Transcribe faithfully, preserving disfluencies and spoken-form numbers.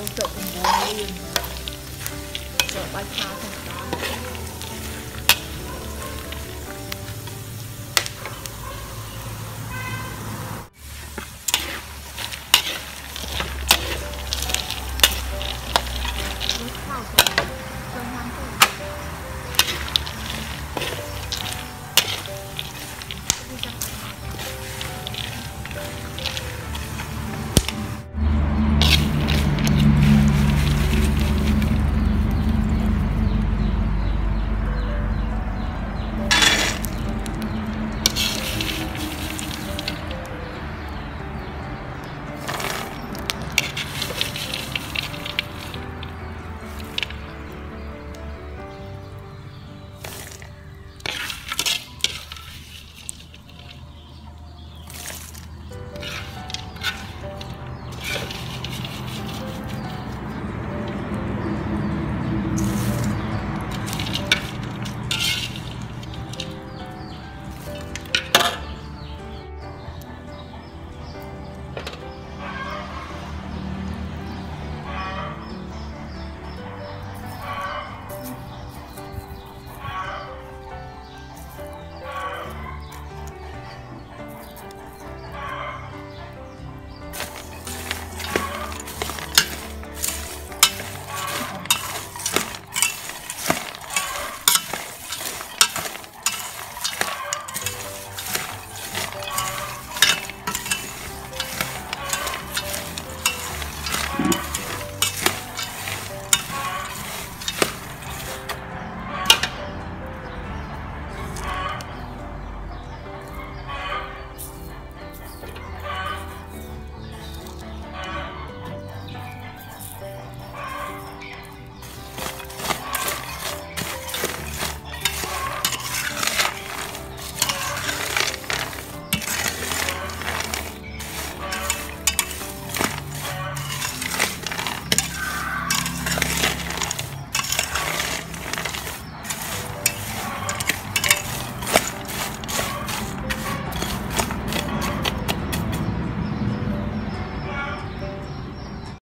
Mô Phật cùng với Bồ Tát.